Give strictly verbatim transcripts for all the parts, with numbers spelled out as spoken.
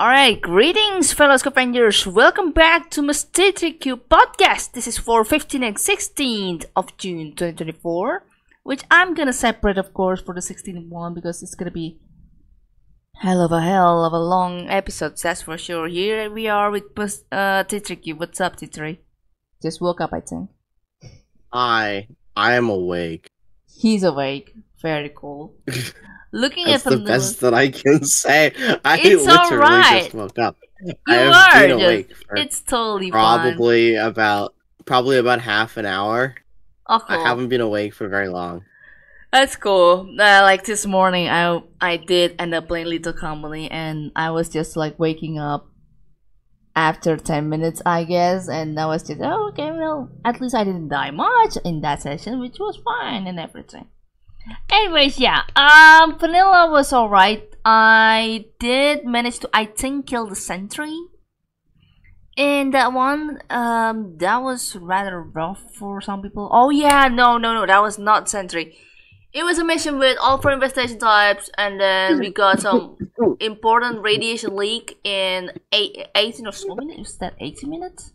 Alright, greetings fellow scope rangers, welcome back to my T three kube podcast. This is for fifteenth and sixteenth of June twenty twenty-four, which I'm gonna separate of course for the sixteenth one because it's gonna be hell of a hell of a long episode, that's for sure. Here we are with uh, T three kube. What's up, T three? Just woke up, I think. I, I am awake. He's awake. Very cool. Looking That's at the best that I can say. I it's literally right. just woke up. You I are. Been awake just, for it's totally probably fun. about probably about half an hour. Oh, cool. I haven't been awake for very long. That's cool. Uh, like this morning, I I did end up playing Little Company, and I was just like waking up after ten minutes, I guess, and I was just oh, okay. Well, at least I didn't die much in that session, which was fine and everything. Anyways, yeah, um, vanilla was alright. I did manage to, I think, kill the sentry in that one. Um, that was rather rough for some people. Oh yeah, no, no, no, that was not sentry. It was a mission with all four infestation types, and then we got some important radiation leak in eight, eighteen or so minutes. Is that eighteen minutes?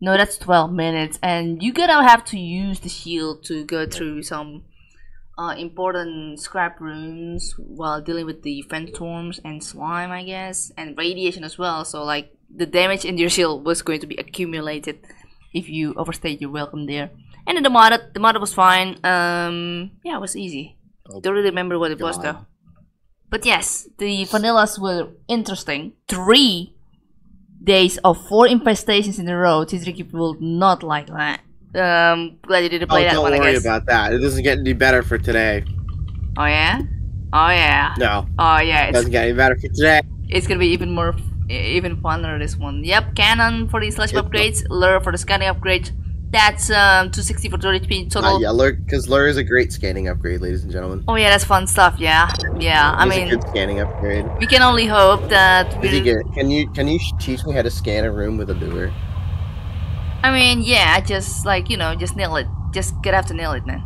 No, that's twelve minutes, and you're gonna have to use the shield to go through some Uh, important scrap rooms while dealing with the phantoms and slime, I guess, and radiation as well. So like the damage in your shield was going to be accumulated if you overstayed your welcome there. And then the mod, the mod was fine. Um, yeah, it was easy. Oh, don't really remember what it God. was though. But yes, the vanillas were interesting. Three days of four infestations in a row. T three kube will not like that. Um, glad you didn't play oh, that one, I guess. Don't worry about that. It doesn't get any better for today. Oh, yeah? Oh, yeah. No. Oh, yeah. It doesn't get any better for today. It's gonna be even more, even funner, this one. Yep, cannon for the slash upgrades, lure for the scanning upgrades. That's um, two sixty for two H P total. Uh, yeah, lure, because lure is a great scanning upgrade, ladies and gentlemen. Oh, yeah, that's fun stuff, yeah. Yeah, I it's mean... It's a good scanning upgrade. We can only hope that... Did you get it? Can you, can you teach me how to scan a room with a lure? I mean, yeah, just like, you know, just nail it. Just gonna have to nail it, man.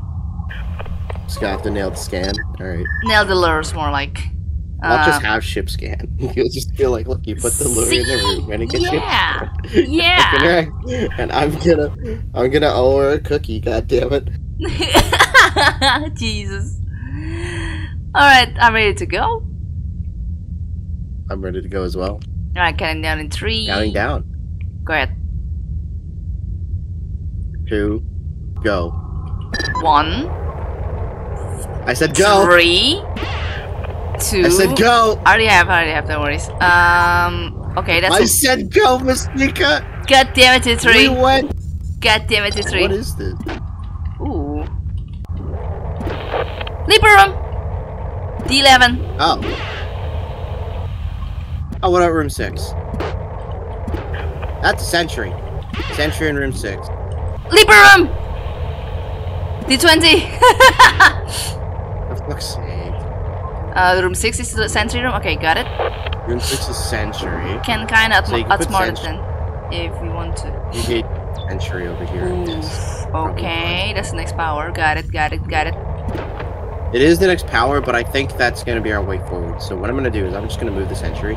Just gonna have to nail the scan? Alright. Nail the lures more like. I'll uh, just have ship scan. You'll just feel like, look, you put the lure see? in the room and it gets yeah. ship Yeah! Yeah! And I'm gonna, I'm gonna owe her a cookie, goddammit. Jesus. Alright, I'm ready to go. I'm ready to go as well. Alright, counting down in three. Counting down. Go ahead. Two, go. One. I said go. Three. Two. I said go. I already have. I already have. No worries. Um. Okay, that's. I a... said go, Mystica. God damn it! It's three. We went. God damn it! It's three. What is this? Ooh. Leaper room. D eleven. Oh. Oh, what about room six? That's a sentry. Sentry in room six. Leaper room! D twenty! For fuck's sake. Uh, room six is the sentry room? Okay, got it. Room six is sentry. Can kinda outsmart it then, if we want to. You get sentry over here. Yes, okay, that's the next power. Got it, got it, got it. It is the next power, but I think that's gonna be our way forward. So what I'm gonna do is I'm just gonna move the sentry.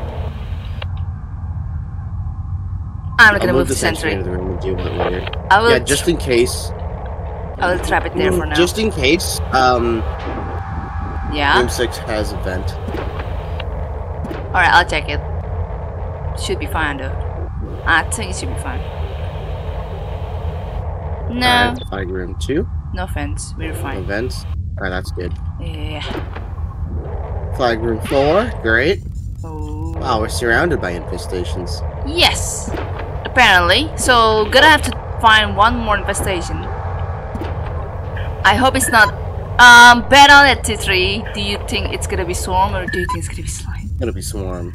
I'm not gonna move, move the sentry. Into the room and deal with it later. I will yeah, just in case. I will trap it there for now. Just in case. Um. Yeah. Room six has a vent. All right, I'll check it. Should be fine though. I think it should be fine. No. All right, room two. No vents. We're fine. No vents. All right, that's good. Yeah. Flag room four. Great. Oh. Wow, we're surrounded by infestations. Yes. Apparently, so gonna have to find one more infestation. I hope it's not. Um, bet on it, T three. Do you think it's gonna be swarm or do you think it's gonna be slime? It's gonna be swarm.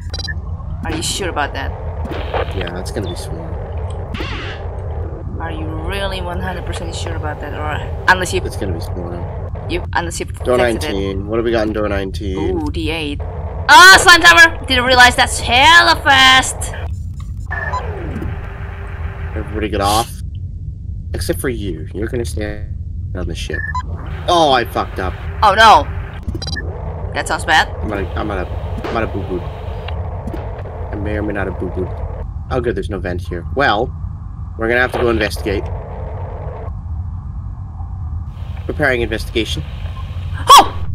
Are you sure about that? Yeah, it's gonna be swarm. Are you really one hundred percent sure about that, or unless you? It's gonna be swarm. You unless you. Door nineteen. It. What have we got in door nineteen? Ooh, D eight. Ah, oh, slime tower. Didn't realize that's hella fast. Everybody get off. Except for you. You're gonna stand on the ship. Oh, I fucked up. Oh no. That sounds bad. I'm gonna I'm gonna I'm gonna boo-boo. may or may not have boo-booed. Oh good, there's no vent here. Well, we're gonna have to go investigate. Preparing investigation. Oh!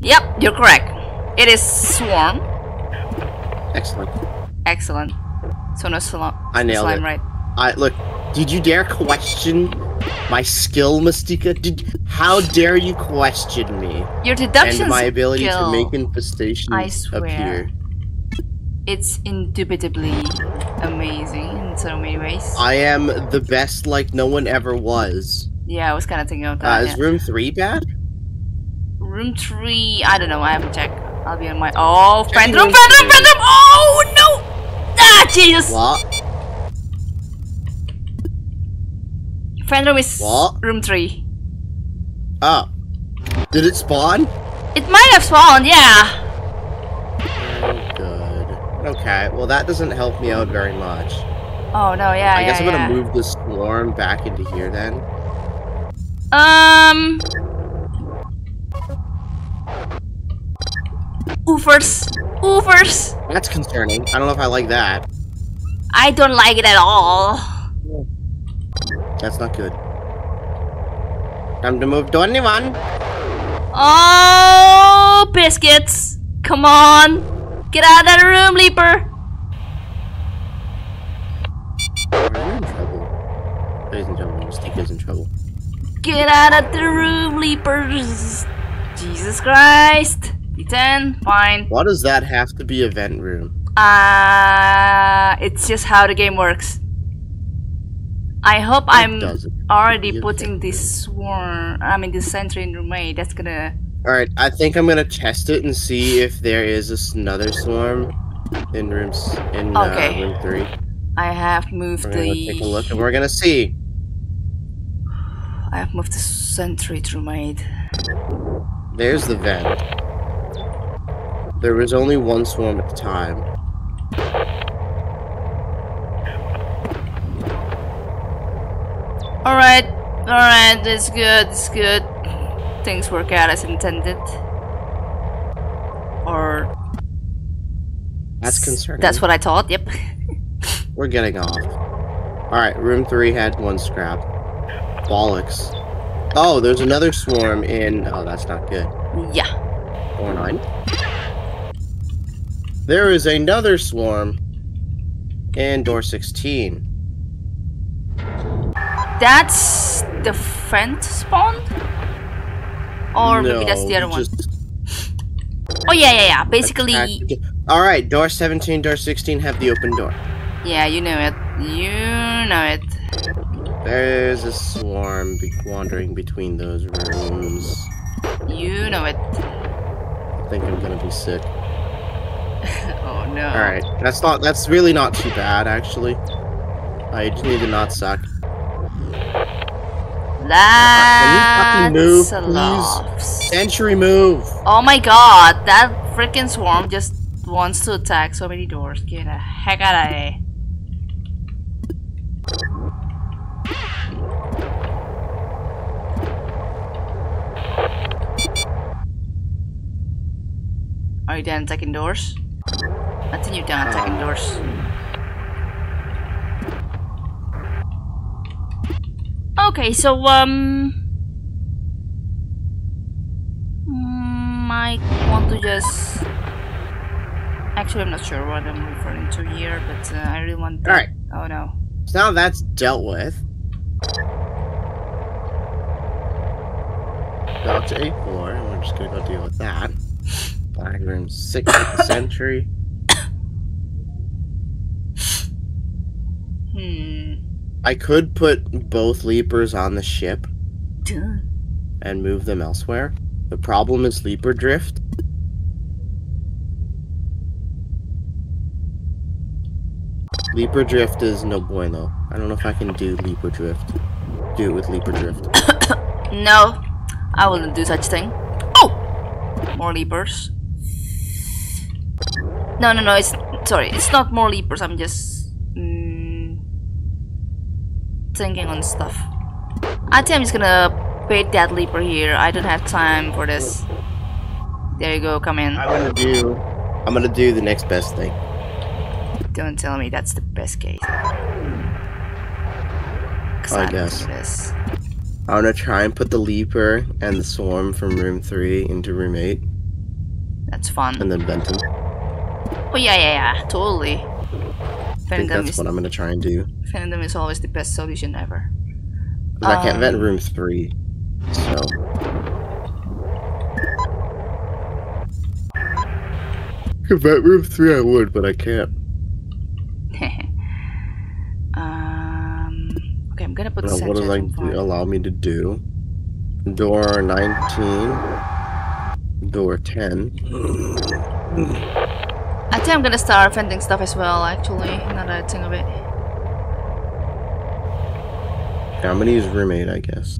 Yep, you're correct. It is swarm. Excellent. Excellent. So no slime. I nailed slime, it. Right. I look. Did you dare question my skill, Mystica? Did how dare you question me? Your deduction and my ability skill, to make infestations I swear, appear. It's indubitably amazing in so many ways. I am the best, like no one ever was. Yeah, I was kind of thinking about that. Uh, is yeah. room three bad? Room three, I don't know. I haven't checked. I'll be on my. Oh, phantom, phantom, phantom! Oh no! Ah, Jesus! What? Phantom is what? Room three. Oh. Did it spawn? It might have spawned, yeah. Oh, good. Okay, well that doesn't help me out very much. Oh no, yeah, I yeah, guess I'm yeah. gonna move the swarm back into here then. Um. Oofers. Oofers. That's concerning. I don't know if I like that. I don't like it at all. That's not good. Time to move to anyone. Oh, biscuits. Come on. Get out of that room, Leaper. I'm in trouble. Ladies and gentlemen, Mystica's in trouble. Get out of the room, Leapers. Jesus Christ. D ten. Fine. Why does that have to be a vent room? Uh, it's just how the game works. I hope it I'm already putting this swarm, I mean this sentry in room A, that's gonna... Alright, I think I'm gonna test it and see if there is another swarm in rooms in okay. uh, room three. I have moved we're the... We're gonna take a look and we're gonna see. I have moved the sentry to room eight. There's the vent. There was only one swarm at the time. Alright, alright, it's good, it's good. Things work out as intended. Or... That's concerning. That's what I thought, yep. We're getting off. Alright, room three had one scrap. Bollocks. Oh, there's another swarm in... Oh, that's not good. Yeah. door nine. There is another swarm in door sixteen. That's the vent spawn? Or no, maybe that's the other one. Oh yeah, yeah, yeah. Basically... Alright, door seventeen, door sixteen have the open door. Yeah, you know it. You know it. There's a swarm be wandering between those rooms. You know it. I think I'm gonna be sick. Oh no. Alright, that's not. That's really not too bad, actually. I just need to not suck. That's can you fucking move, please? Sentry move! Oh my god, that freaking swarm just wants to attack so many doors. Get the heck out of here. Are you done attacking doors? I think you're done attacking doors. Okay, so, um... might want to just... Actually, I'm not sure what I'm referring to here, but uh, I really want to... Alright. Oh, no. So now that's dealt with. Go to A four, and we're just gonna go deal with that. Black room six of the century. Hmm... I could put both Leapers on the ship Duh. and move them elsewhere. The problem is Leaper drift. Leaper drift is no bueno. I don't know if I can do Leaper drift. Do it with Leaper drift. No, I wouldn't do such thing. Oh! More Leapers. No, no, no, it's... Sorry, it's not more Leapers, I'm just... Mm, thinking on stuff. I think I'm just gonna bait that Leaper here. I don't have time for this. There you go, come in. I'm gonna do I'm gonna do the next best thing. Don't tell me that's the best case. I guess. This. I want to try and put the Leaper and the Swarm from room three into room eight. That's fun. And then Bentham. Oh yeah, yeah, yeah, totally. I think that's is, what I'm going to try and do. Phantom is always the best solution ever. Because um, I can't vent room three, so... I could vent room three I would, but I can't. um, okay, I'm going to put now, the what does like allow me to do? Door nineteen. Door ten. I think I'm gonna start venting stuff as well, actually, now that I think of it. Yeah, I'm gonna use roommate, I guess.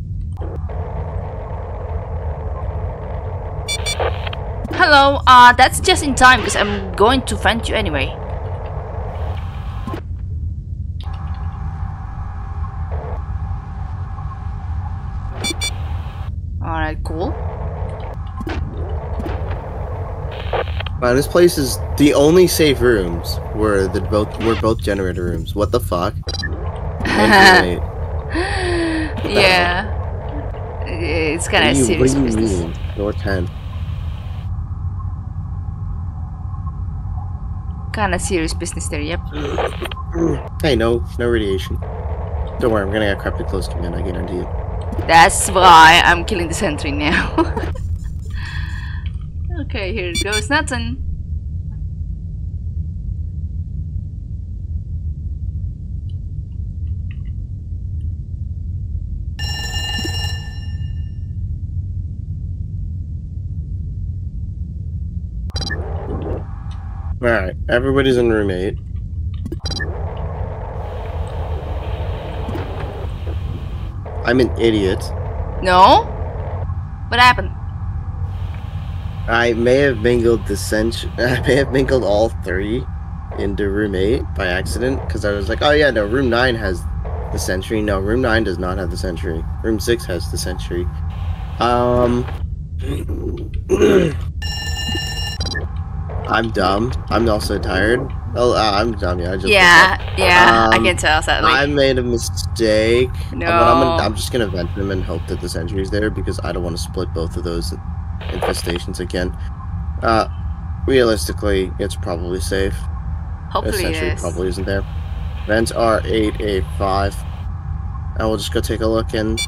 Hello, uh, that's just in time, because I'm going to vent you anyway. Alright, cool. Wow, this place is the only safe rooms were the both were both generator rooms. What the fuck? Yeah, it's kind of serious. What do you mean? Door ten. Kind of serious business there. Yep. Hey, no, no radiation. Don't worry, I'm gonna get crappy close command. I guarantee you. That's why I'm killing the sentry now. Okay, here it goes, nothing. Alright, everybody's in room eight. I'm an idiot. No? What happened? I may have mingled the sent- I may have mingled all three into room eight by accident, because I was like, oh yeah, no, room nine has the sentry. No, room nine does not have the sentry. Room six has the sentry. Um... I'm dumb. I'm also tired. Oh, uh, I'm dumb, yeah. I just yeah, yeah, um, I can tell. Sadly. I made a mistake. No. I'm, gonna, I'm just going to vent them and hope that the sentry's there, because I don't want to split both of those infestations again. Uh, realistically, it's probably safe. Hopefully it is. Essentially, probably isn't there. Vents are eight eight five. I will just go take a look and...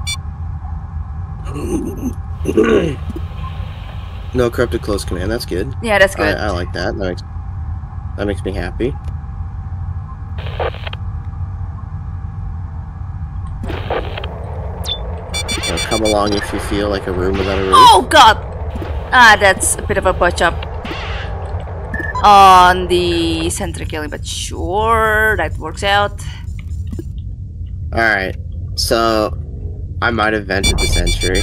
No corrupted close command, that's good. Yeah, that's good. I, I like that. That makes, that makes me happy. So come along if you feel like a room without a roof. Oh god! Ah, that's a bit of a botch up on the sentry killing, but sure, that works out. Alright, so I might have vented the sentry.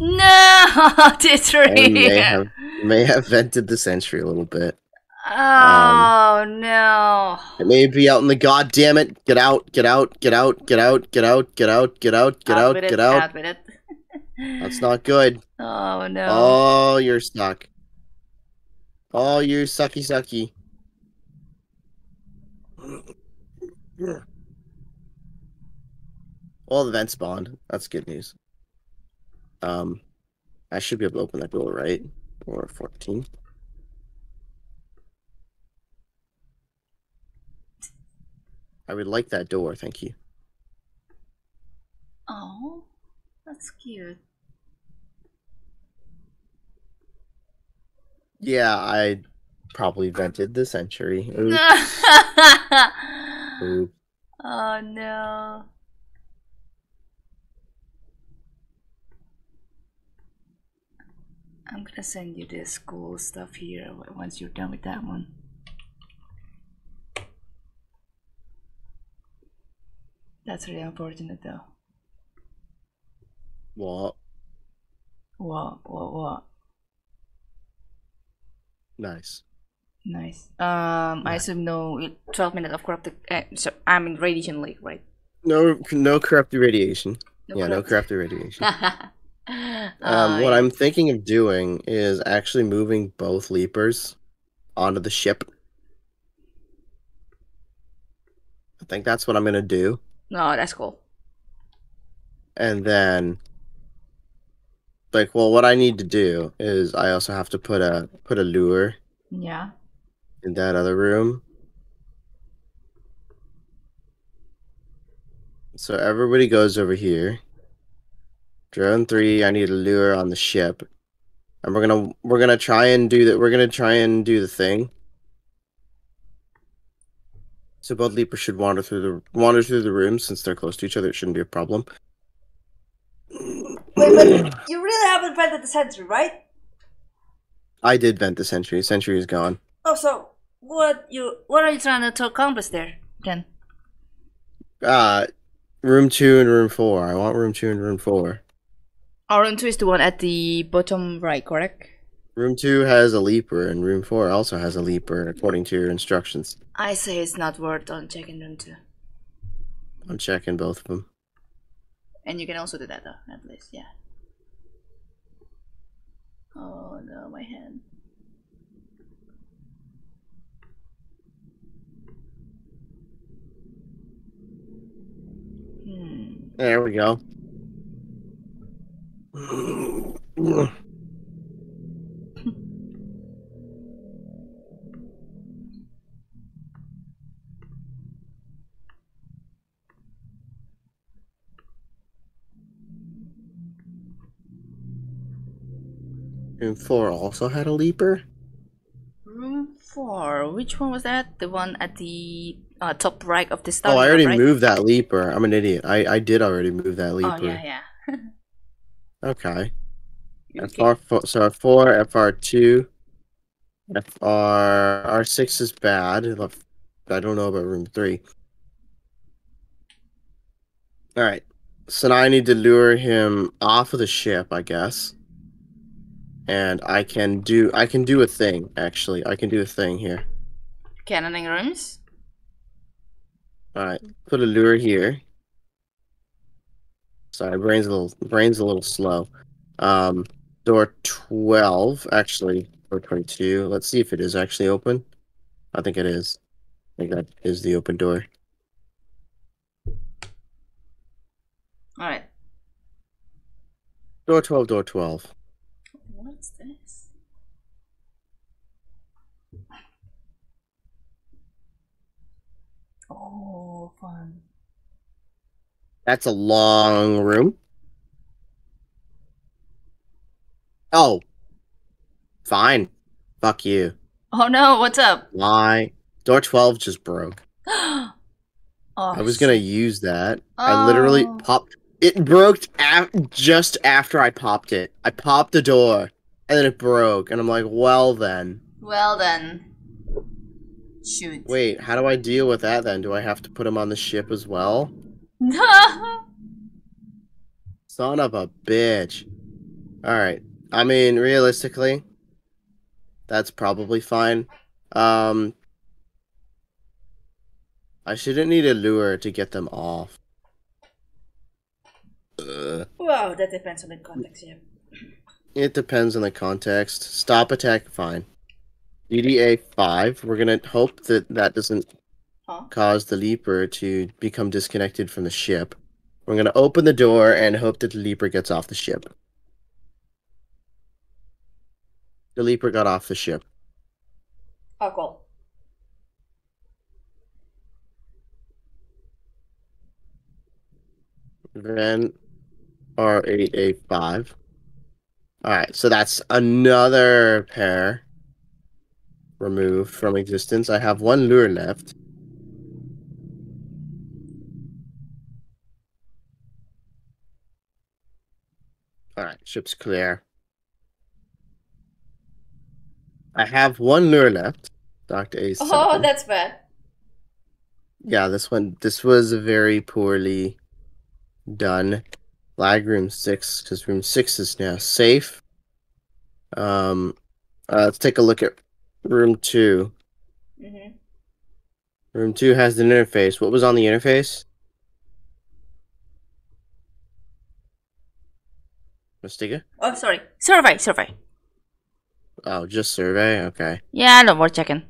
No, T three! I may have, may have vented the sentry a little bit. Oh, um, no. It may be out in the goddamn it. Get out, get out, get out, get out, get out, get out, get out, get out, get out. Get out. That's not good. Oh no. Oh, you're stuck. Oh, you sucky sucky. All the vents spawned. That's good news. Um, I should be able to open that door, right? Or fourteen. I would like that door, thank you. Oh, that's cute. Yeah, I probably vented the sentry. Oh no. I'm gonna send you this cool stuff here once you're done with that one. That's really unfortunate though. What? What, what, what? Nice. Nice. Um, nice. I assume no twelve minutes of corrupted. Uh, so I'm in radiation leak, right? No, no corrupted radiation. No yeah, corrupt. no corrupted radiation. um, uh, what yeah. I'm thinking of doing is actually moving both Leapers onto the ship think that's what I'm going to do. No, that's cool. And then, like, well, what I need to do is I also have to put a put a lure. Yeah. In that other room. So everybody goes over here. Drone three, I need a lure on the ship. And we're gonna we're gonna try and do that. We're gonna try and do the thing. So both leapers should wander through the wander through the room since they're close to each other. It shouldn't be a problem. Wait, but you really haven't vented the sentry, right? I did vent the sentry. The sentry is gone. Oh, so what you what are you trying to accomplish there, Ken? Uh, room two and room four. I want room two and room four. Oh, room two is the one at the bottom right, correct? Room two has a leaper, and room four also has a leaper, according to your instructions. I say it's not worth on checking room two. I'm checking both of them. And you can also do that, though, at least, yeah. Oh, no, my hand. Hmm. There we go. Room four also had a leaper. Room four, which one was that? The one at the uh, top right of the star. Oh, I already right? moved that leaper. I'm an idiot. I I did already move that leaper. Oh yeah, yeah. Okay. Okay. F R four, so F four, F R two, F R, R six is bad. I don't know about room three. Alright, so now I need to lure him off of the ship, I guess. And I can do, I can do a thing, actually. I can do a thing here. Cannoning rooms? Alright, put a lure here. Sorry, brain's a little brain's a little slow. Um, door twelve, actually, door twenty-two. Let's see if it is actually open. I think it is. I think that is the open door. All right. Door twelve. Door twelve. What's this? Oh, fun. That's a long room. Oh. Fine. Fuck you. Oh no, what's up? Why? Door twelve just broke. Oh, I was going to use that. Oh. I literally popped. It broke af just after I popped it. I popped the door, and then it broke. And I'm like, well then. Well then. Shoot. Wait, how do I deal with that then? Do I have to put him on the ship as well? Son of a bitch. Alright. I mean, realistically, that's probably fine. Um, I shouldn't need a lure to get them off. Ugh. Wow, that depends on the context, yeah. It depends on the context. Stop attack, fine. D D A five, we're gonna hope that that doesn't... Huh? Cause the leaper to become disconnected from the ship. We're going to open the door and hope that the leaper gets off the ship. The leaper got off the ship. Oh, cool. Then R eight A five. Alright, so that's another pair removed from existence. I have one lure left. Alright, ship's clear. I have one lure left. Doctor Ace. Oh, that's bad. Yeah, this one this was very poorly done. Lag room six, because room six is now safe. Um uh, let's take a look at room two. Mm-hmm. Room two has an interface. What was on the interface? Mystica? Oh, sorry. Survey, survey. Oh, just survey? Okay. Yeah, no more checking.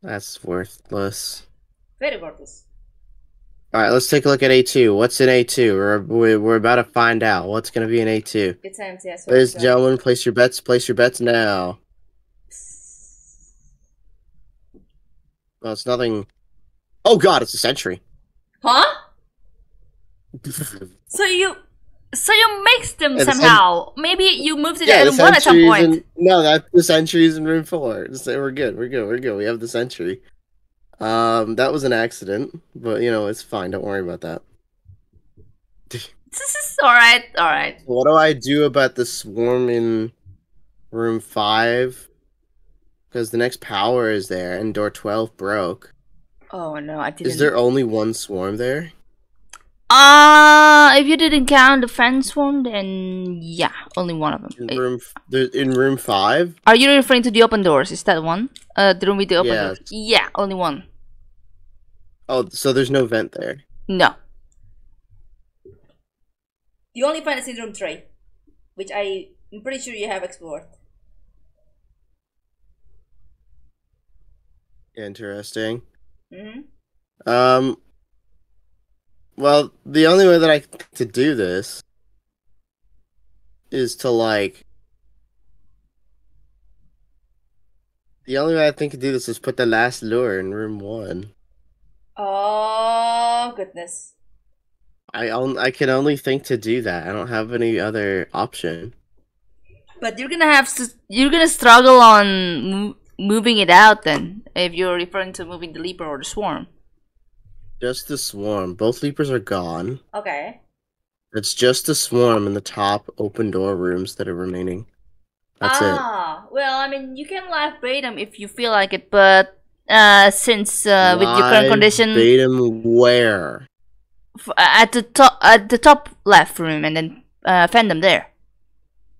That's worthless. Very worthless. All right, let's take a look at A two. What's in A two? We're, we're about to find out what's going to be in A two. Good times, yes. Ladies and gentlemen, place your bets. Place your bets now. Well, it's nothing. Oh, God, it's a sentry. Huh? So you so you mixed them yeah, somehow. The Maybe you moved it yeah, to room one at some point. In, no, that's the sentries in room four. So we're good. We're good. We're good. We have the sentry. Um, that was an accident, but, you know, it's fine. Don't worry about that. This is alright, alright. What do I do about the swarm in room five? Because the next power is there, and door twelve broke. Oh, no, I didn't. Is there only one swarm there? Uh, if you didn't count the friend swarm, then yeah, only one of them. In room, in room five? Are you referring to the open doors? Is that one? Uh, the room with the open yeah. doors? Yeah, only one. Oh, so there's no vent there? No. You only find a in room three, which I, I'm pretty sure you have explored. Interesting. Mm-hmm. Um, well, the only way that I think to do this is to, like... The only way I think to do this is put the last lure in room one. Oh, goodness. I on I can only think to do that. I don't have any other option. But you're gonna have to, you're gonna struggle on mo moving it out then, if you're referring to moving the leaper or the swarm. Just the swarm. Both leapers are gone. Okay. It's just the swarm in the top open door rooms that are remaining. That's ah, it. Ah, well, I mean, you can live bait them if you feel like it, but uh, since uh, with your current condition, live bait them where? F at the top, at the top left room, and then uh, fend them there.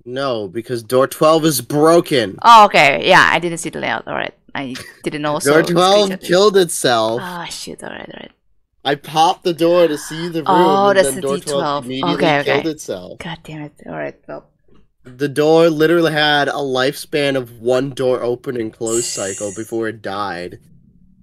No, because door twelve is broken. Oh, okay. Yeah, I didn't see the layout. All right, I didn't know. Door twelve killed itself. Ah, oh, shit! All right, all right. I popped the door to see the room. Oh, and that's then the door D twelve. twelve immediately okay, okay. Killed itself. God damn it! All right, well. The door literally had a lifespan of one door open and close cycle before it died.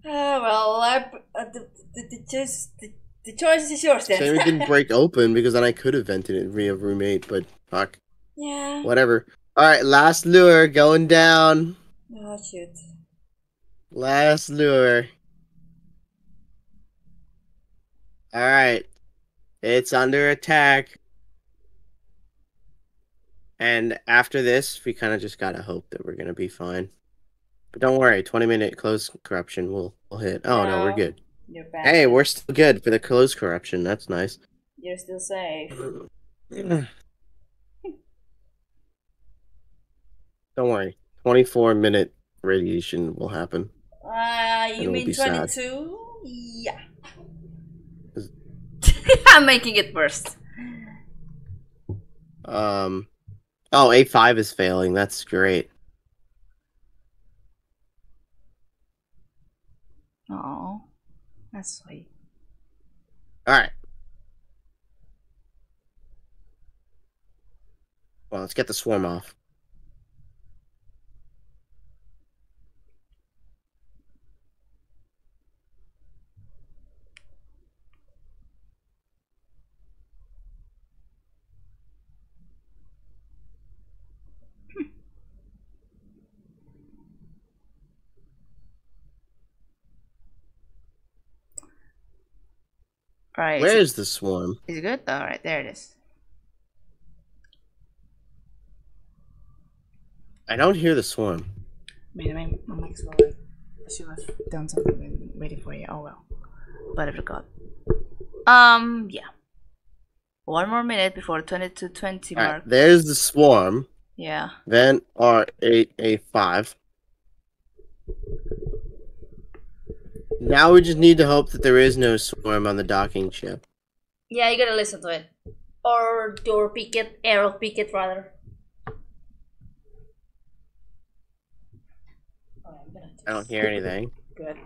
Oh, well, I, uh, the, the, the, choice, the, the choice is yours then. Shame it didn't break open, because then I could have vented it via room eight, but fuck. Yeah. Whatever. Alright, last lure going down. Oh, shoot. Last lure. Alright. It's under attack. And after this, we kind of just gotta hope that we're gonna be fine. But don't worry, twenty minute close corruption will will hit. Oh no, no we're good. You're back. Hey, we're still good for the close corruption. That's nice. You're still safe. Don't worry, twenty-four minute radiation will happen. Uh, you mean twenty-two? Yeah. I'm making it burst. Um. Oh, A five is failing. That's great. Oh, that's sweet. All right. Well, let's get the swarm off. Right. Where is the swarm? Is it good? All right, there it is. I don't hear the swarm. Maybe my mic's well. She was done something waiting for you. Oh well, but I forgot. Um, yeah. One more minute before twenty to twenty mark. Right, there's the swarm. Yeah. Then R eight A five. Now we just need to hope that there is no swarm on the docking ship. Yeah, you gotta listen to it. Or door picket, arrow picket, rather. Oh, I'm gonna I don't hear anything. Good.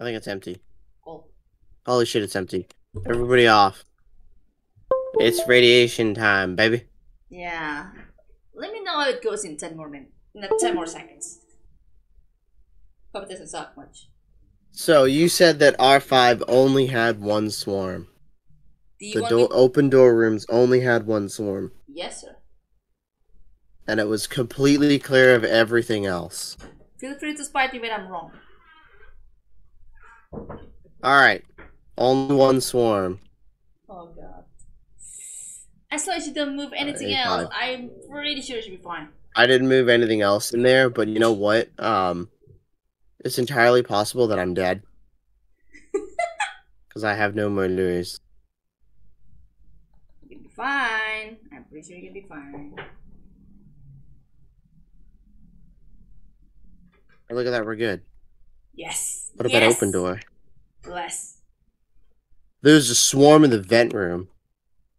I think it's empty. Cool. Holy shit, it's empty. Everybody off. It's radiation time, baby. Yeah. Let me know how it goes in ten more minutes, not ten more seconds. Hope it doesn't suck much. So you said that R five only had one swarm. The, the do open door rooms only had one swarm. Yes, sir. And it was completely clear of everything else. Feel free to spite me when I'm wrong. Alright. Only one swarm. Oh, God. As long as you don't move anything uh, else, I'm pretty sure it should be fine. I didn't move anything else in there, but you know what? Um, it's entirely possible that I'm dead. Because I have no murderers. You're gonna be fine. I'm pretty sure you're gonna be fine. Look at that, we're good. Yes. What about yes. open door? Bless. There's a swarm in the vent room.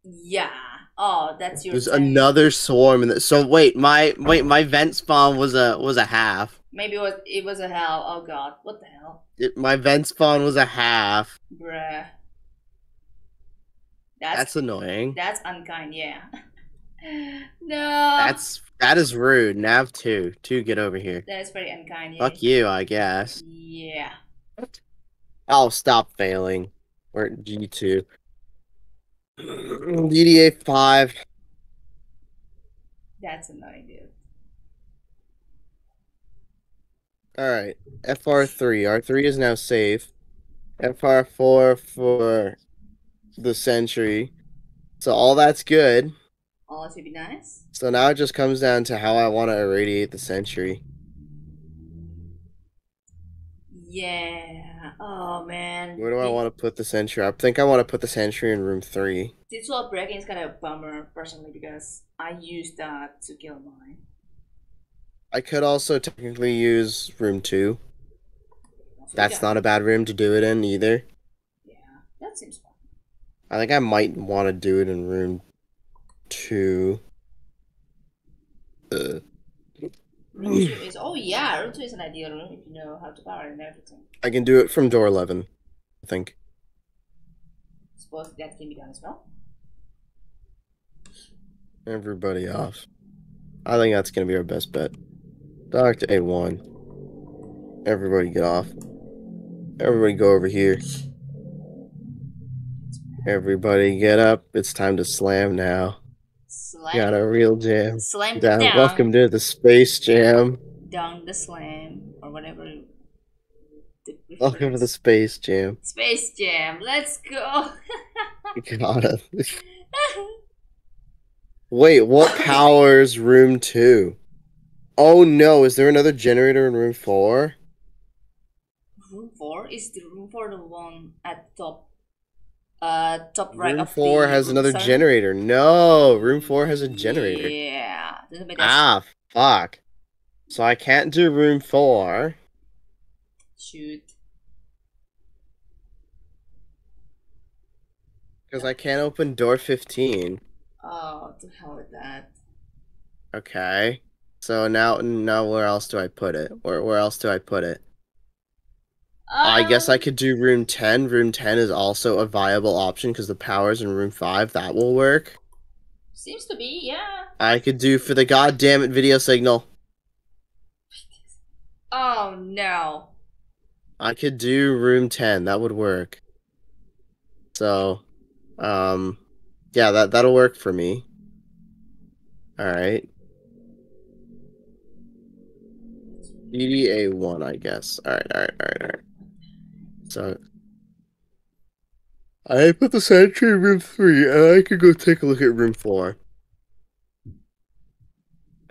Yeah. Oh, that's your. There's time. Another swarm in the. So wait, my wait, my vent spawn was a was a half. Maybe it was it was a hell. Oh God, what the hell? It, my vent spawn was a half. Bruh. That's, that's annoying. That's unkind. Yeah. No. That's that is rude. Nav two, two, get over here. That is pretty unkind. Yeah. Fuck you, I guess. Yeah. Oh, stop failing. We're at G two. D D A five. That's annoying, dude. All right, F R three. R three is now safe. F R four for the sentry. So all that's good. All should be nice. So now it just comes down to how I want to irradiate the sentry. Yeah. Oh man. Where do I want to put the sentry? I think I want to put the sentry in room three. Digital breaking is kind of a bummer personally because I used that to kill mine. I could also technically use room two. That's, that's not a bad room to do it in either. Yeah, that seems fun. I think I might want to do it in room two. Uh. Room two is, oh yeah, room two is an ideal room if you know how to power it and everything. I can do it from door eleven, I think. I suppose that can be done as well. Everybody off. I think that's going to be our best bet. Doctor A one. Everybody get off. Everybody go over here. Everybody get up. It's time to slam now. Slam. Got a real jam. Slam down. down. Welcome to the space jam. Down the slam. Or whatever. Welcome to the space jam. Space jam. Let's go. Got it. Wait, what powers room two? Oh no, is there another generator in room four? Room four? Is the room four the one at top uh top right room of four the, has another sorry? generator. No, room four has a generator. Yeah. Ah fuck. So I can't do room four. Shoot. Because I can't open door fifteen. Oh, to hell with that. Okay. So now, now where else do I put it? Where, where else do I put it? Um, I guess I could do room ten. Room ten is also a viable option because the power's in room five. That will work. Seems to be, yeah. I could do for the goddamn it video signal. Oh, no. I could do room ten. That would work. So, um... yeah, that, that'll work for me. Alright. D D A one, I guess. Alright, alright, alright, alright. So, I put the sentry in room three, and I could go take a look at room four.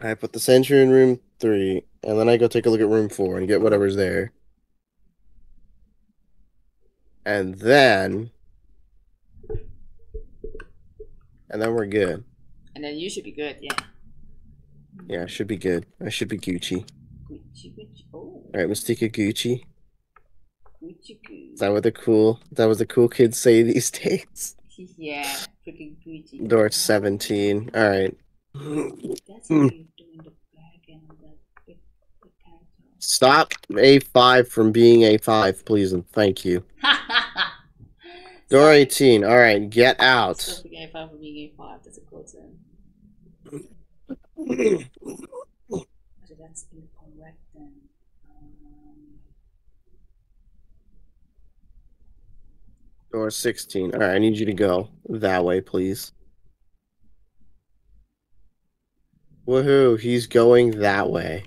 I put the sentry in room three, and then I go take a look at room four and get whatever's there. And then... and then we're good. And then you should be good, yeah. Yeah, I should be good. I should be Gucci. Gucci, Gucci. Oh. Alright, Mystica Gucci. Gucci, Gucci. Is that what the cool, that was the cool kids say these days? Yeah, freaking Gucci. Door seventeen. Alright. That's how you're doing the bag and the big pants. Stop A five from being A five, please, and thank you. Door eighteen. All right, get out. Stop being A five for being A five. That's a cool term. So that's incorrect then. Um, sixteen. All right, I need you to go that way, please. Woohoo, he's going that way.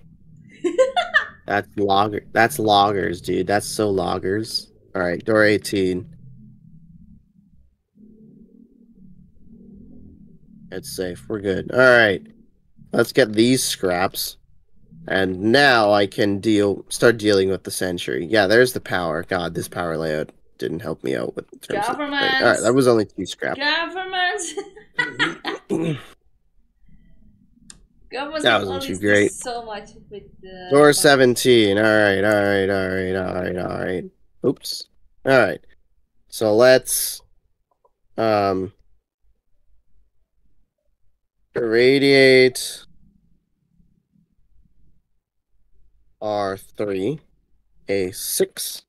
That's logger. That's loggers, dude. That's so loggers. All right, door eighteen. It's safe. We're good. All right. Let's get these scraps. And now I can deal start dealing with the sentry. Yeah, there's the power. God, this power layout didn't help me out with terms of the thing. All right, that was only two scraps. Government. Government that wasn't too great. So much with the door seventeen. All right, all right, all right, all right, all right. Oops. All right. So let's um irradiate R three, A six,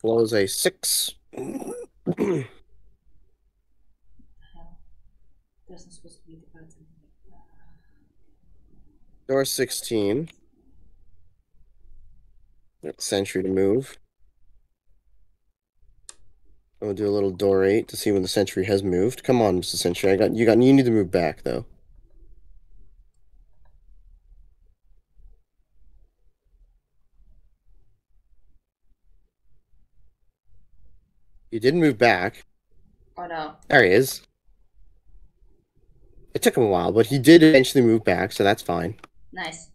flows A six. Doesn't supposed to be the person. Door sixteen. Sentry to move. I'm gonna do a little door eight to see when the sentry has moved. Come on, Mister Sentry. I got you. Got you need to move back though. You didn't move back. Oh no! There he is. It took him a while, but he did eventually move back, so that's fine. Nice.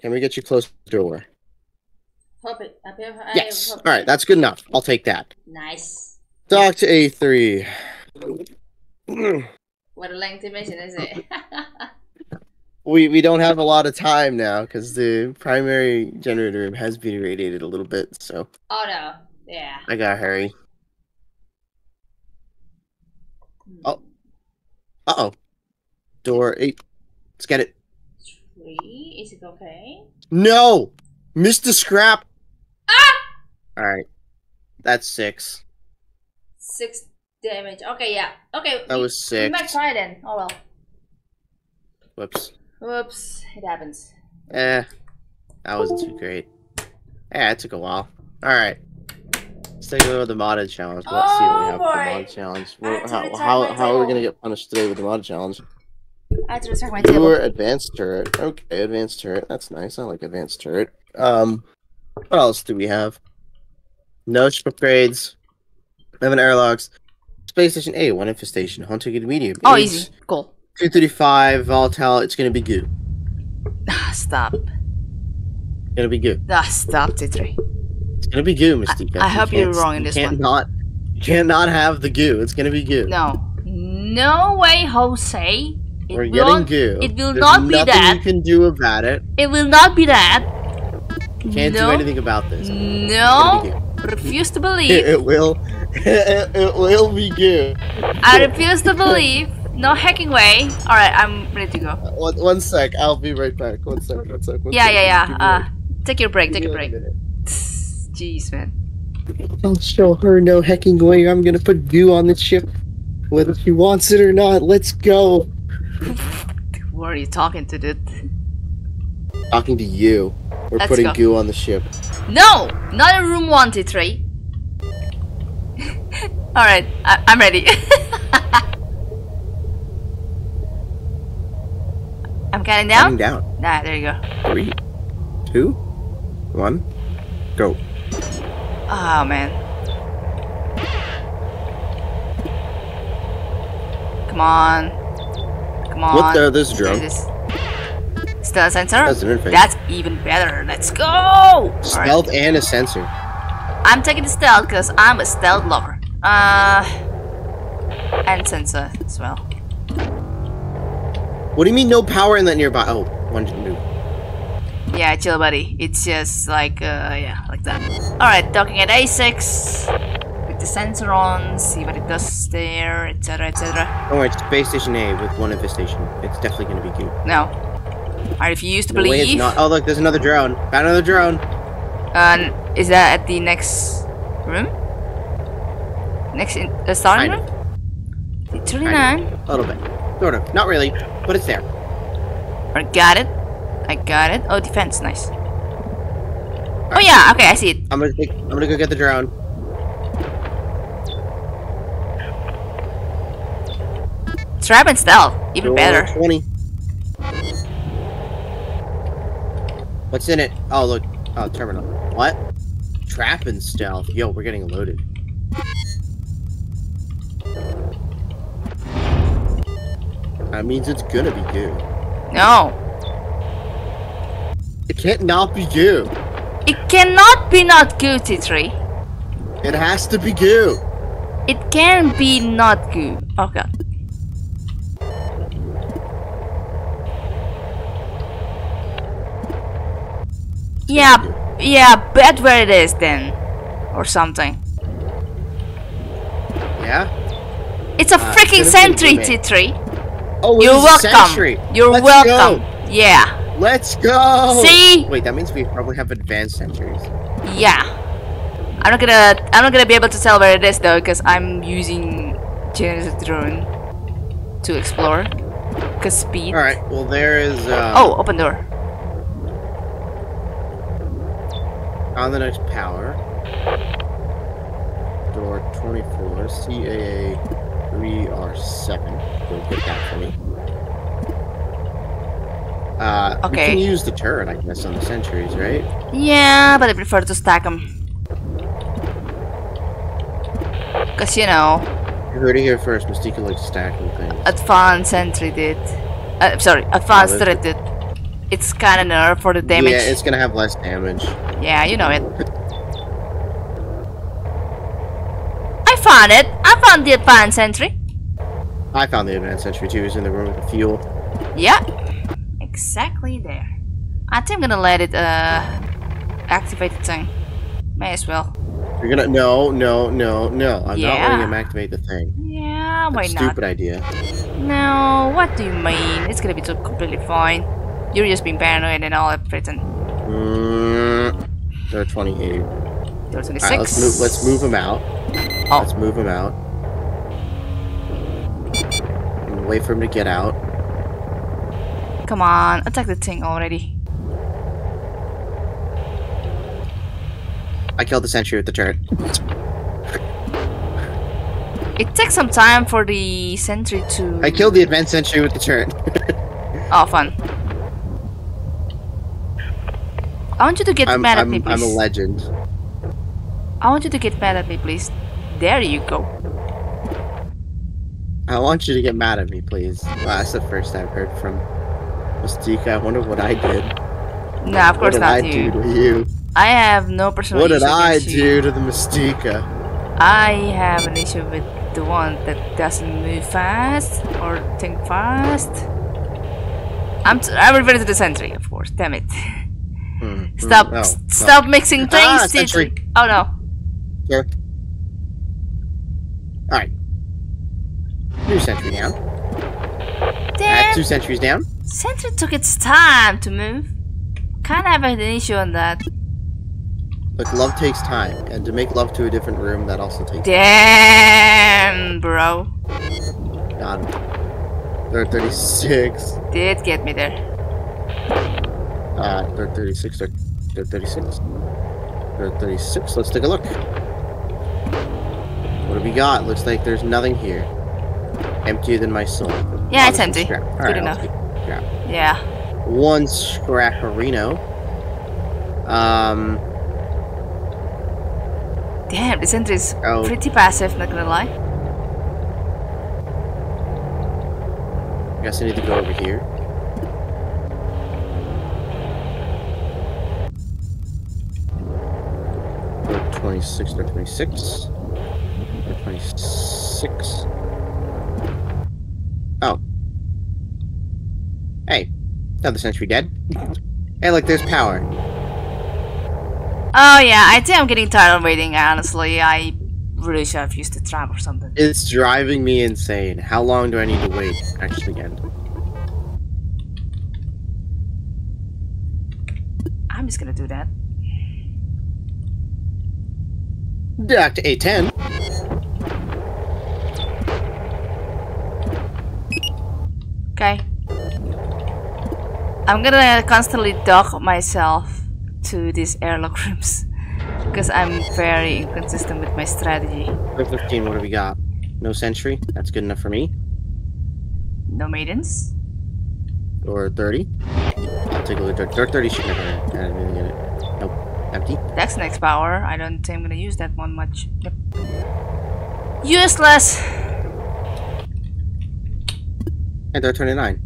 Can we get you close to the door? Hope it. I hope yes. Hope all right, it. That's good enough. I'll take that. Nice. Dock to A three. What a lengthy mission, is it? we we don't have a lot of time now because the primary generator room has been irradiated a little bit. So. Oh no! Yeah. I gotta hurry. Hmm. Oh. Uh oh. Door eight. Let's get it. Three. Is it okay? No. Missed the scrap. All right, that's six. Six damage. Okay, yeah. Okay. That was six. We might try then. Oh well. Whoops. Whoops. It happens. Eh, that wasn't too great. Yeah, it took a while. All right. Let's take a look at the modded challenge. Let's oh see what we have boy. for the modded challenge. Well, how how how are we gonna get punished today with the modded challenge? I had to restart my table. Your advanced turret. Okay, advanced turret. That's nice. I like advanced turret. Um. What else do we have? No ship upgrades. eleven airlocks. Space Station A, one infestation. Hunting and medium. Oh, H, easy. Cool. two thirty-five, volatile. It's going to be good. Stop. It's going to be good. Ah, stop, T three. It's going to be goo, Mystica. I, I hope you you're wrong in this you one. Not, you cannot have the goo. It's going to be goo. No. No way, Jose. It We're getting goo. It will There's not be that. you can do about it. It will not be that. Can't no. do anything about this. No, refuse to believe. It, it will. It, it will be good. I refuse to believe. No hacking way. All right, I'm ready to go. Uh, one, one sec. I'll be right back. One sec. One sec. One yeah, sec. yeah, yeah, yeah. Uh, take your break. Give take your break. A Jeez, man. I'll show her no hacking way. I'm gonna put goo on the ship, whether she wants it or not. Let's go. Who are you talking to, dude? Talking to you. We're Let's putting go. goo on the ship. No! Not in room one, T three. Alright, I'm ready. I'm counting down? Counting down. Nah, there you go. Three, two, one, go. Oh, man. Come on. Come on. What the? This drone. Stealth sensor? That's, That's even better. Let's go! Stealth right. and a sensor. I'm taking the stealth because I'm a stealth lover. Uh, and sensor as well. What do you mean no power in that nearby? Oh, one didn't move. Yeah, chill, buddy. It's just like, uh, yeah, like that. Alright, docking at A six. With the sensor on, see what it does there, et cetera, et cetera. Alright, Space Station A with one infestation. It's definitely gonna be cute. No. Alright, if you used to no believe. Way it's not. Oh, look, there's another drone. Found another drone. Uh, is that at the next room? Next in the uh, starting room? three nine. A little bit. Sort of. Not really, but it's there. I got it. I got it. Oh, defense. Nice. Oh yeah, okay, I see it. I'm gonna take, I'm gonna go get the drone. Trap and stealth, even better. twenty. What's in it? Oh look, oh terminal. What? Trap and stealth. Yo, we're getting loaded. That means it's gonna be good. No. It can't not be goo. It cannot be not goo, T three. It has to be goo. It can be not goo. Oh god. Yeah, yeah, bet where it is then. Or something. Yeah? It's a uh, freaking sentry, T three. Oh, you're welcome. You're Let's welcome. Go. Yeah. Let's go! See? Wait, that means we probably have advanced sentries. Yeah. I'm not gonna I'm not gonna be able to tell where it is though, because I'm using Jen's drone to explore. Cause speed. Alright, well there is uh oh, open door. On the next power. Door twenty-four, C A A three R seven. Go get that for me. Uh, okay. We can use the turret, I guess, on the sentries, right? Yeah, but I prefer to stack them. Cause you know. You heard it here first. Mystica likes stacking things. Advanced sentry did. Uh, sorry, advanced oh, turret did. It's kind of nerf for the damage. Yeah, it's gonna have less damage. Yeah, you know it. I found it. I found the advanced sentry. I found the advanced sentry too. It's in the room with the fuel. Yeah. Exactly there. I think I'm gonna let it uh activate the thing. May as well. You're gonna no no no no. I'm yeah. not letting him activate the thing. Yeah, why That's not? Stupid idea. No, what do you mean? It's gonna be completely fine. You're just being paranoid and all everything. Mm, they're twenty-eight. They're twenty-six. All right, let's move. Let's move him out. Oh. Let's move him out. And wait for him to get out. Come on, attack the thing already. I killed the sentry with the turret. It takes some time for the sentry to... I killed the advanced sentry with the turret. Oh, fun. I want you to get I'm, mad at I'm, me, please. I'm a legend. I want you to get mad at me, please. There you go. I want you to get mad at me, please. Wow, that's the first I've heard from... Mystica, I wonder what I did. Nah, of course not you. What did I do to you? I have no personal issue with you. What did I do to the Mystica? I have an issue with the one that doesn't move fast or think fast. I'm t I'm referring to the sentry, of course. Damn it! Hmm, stop! Hmm, no, stop no. mixing things. Ah, sentry. Oh no! Sure. All right. New sentry down. Damn. Uh, two sentries down. Sentry took its time to move. Kind of have an issue on that. Look, love takes time, and to make love to a different room, that also takes. Damn, time. Bro. God, they're thirty-six. Did get me there. Uh, they're thirty-six. They're, they're thirty-six. They're thirty-six. Let's take a look. What do we got? Looks like there's nothing here. Emptier than my soul. Yeah, I'll it's empty. Good right, enough. Scrap. Yeah. One scrapperino. Um. Damn, the sentry is oh. pretty passive, not gonna lie. I guess I need to go over here. Or twenty-six, or twenty-six. Or twenty-six. Oh. Hey, another sentry dead. Hey, look, there's power. Oh yeah, I think I'm getting tired of waiting, honestly. I really should have used the trap or something. It's driving me insane. How long do I need to wait, actually, again? I'm just gonna do that. Back to eight ten. Okay. I'm gonna constantly dock myself to these airlock rooms. Because I'm very inconsistent with my strategy. fifteen, what do we got? No sentry? That's good enough for me. No maidens? Or thirty? I'll take a look at thirty. thirty should never hurt. I didn't get it. Nope. Empty. That's next power. I don't think I'm gonna use that one much. Yep. Useless! And they're twenty-nine.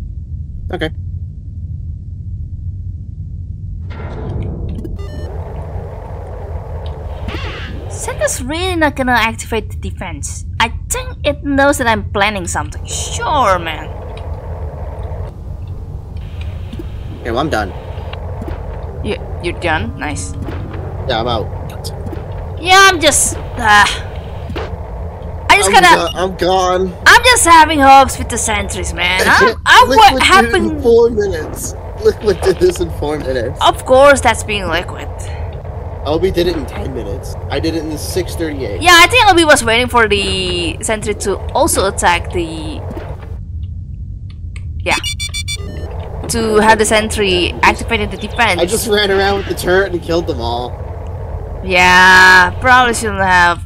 Okay. Seka's really not gonna activate the defense. I think it knows that I'm planning something. Sure, man. Okay, well, I'm done. You, you're done? Nice. Yeah, I'm out. Yeah, I'm just... Uh, I just I'm kinda... Go I'm gone. I'm just having hopes with the sentries, man. I, I Liquid what happened... did in four minutes. Liquid did this in four minutes. Of course, that's being Liquid. L B did it in ten minutes. I did it in six thirty-eight. Yeah, I think L B was waiting for the sentry to also attack the... Yeah. To have the sentry activated the defense. I just ran around with the turret and killed them all. Yeah, probably shouldn't have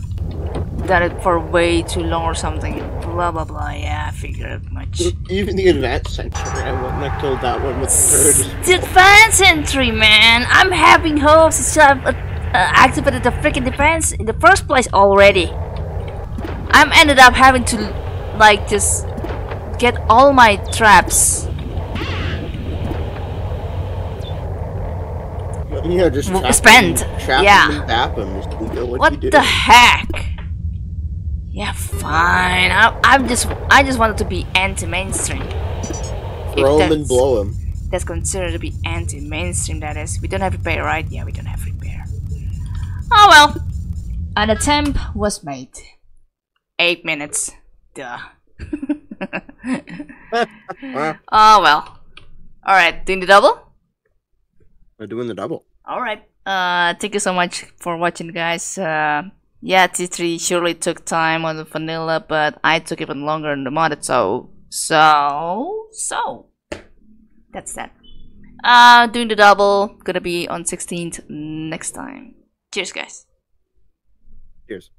done it for way too long or something. Blah blah blah, yeah, I figured much. Even the advanced sentry, I wouldn't have killed that one with the turret. The advanced sentry, man! I'm having hopes to have uh, activated the freaking defense in the first place already. I'm ended up having to, like, just get all my traps. Yeah, just trap spend. Him, trap yeah. Him and tap him. Just what what the heck? Yeah, fine. I, I'm just, I just wanted to be anti-mainstream. Throw him and blow him. That's considered to be anti-mainstream. That is, we don't have repair, right? Yeah, we don't have repair. Oh well, an attempt was made. Eight minutes. Duh. Oh well. All right, doing the double. We're doing the double. Alright. Uh, thank you so much for watching, guys. Uh, yeah, T three surely took time on the vanilla, but I took even longer in the modded, so... So... So... That's that. Uh, doing the double. Gonna be on sixteenth next time. Cheers, guys. Cheers.